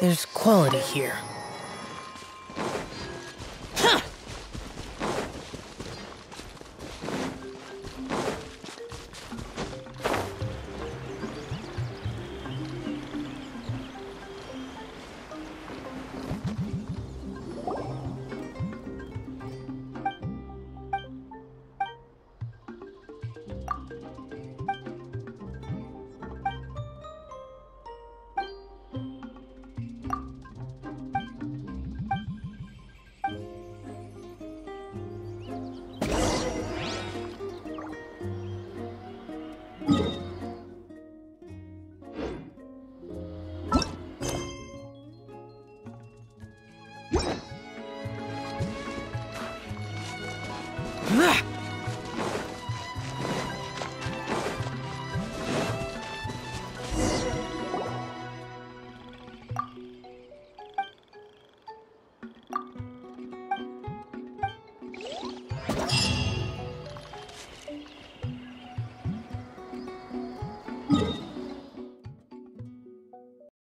There's quality here.